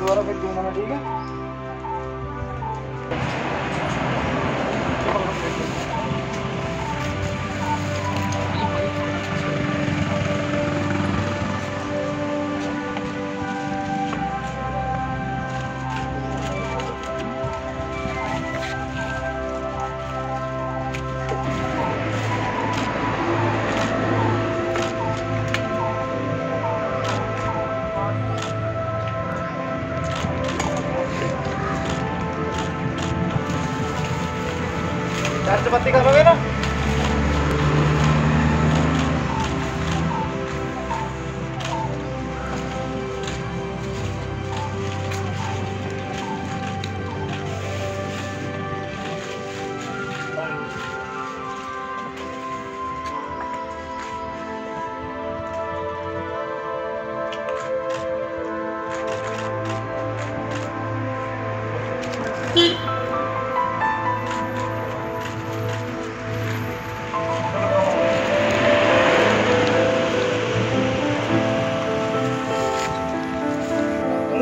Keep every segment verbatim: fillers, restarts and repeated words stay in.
दोबारा फिर दूंगा मैं, ठीक है। चार चपाती कर लोगे ना?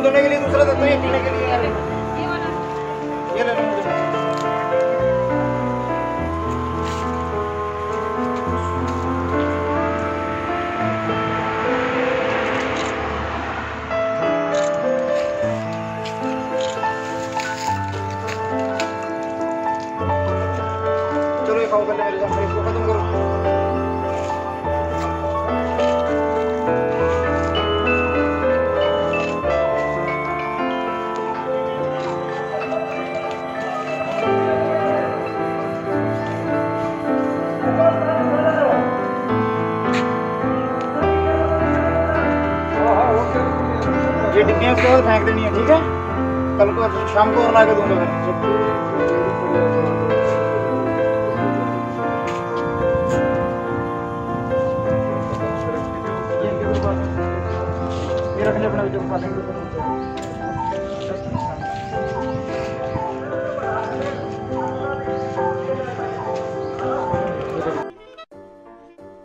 धोने के लिए दूसरा देता हूँ, ये पीने के लिए ये वाला, ये ले लो मुझे। चलो ये खाओ, पहले मेरे सामने इसको खत्म करो। ये डिब्बियाँ उसके बाद फेंक देनी है, ठीक है। कल को शाम को और ला के दूंगा फिर। ये रख ले अपना वीडियो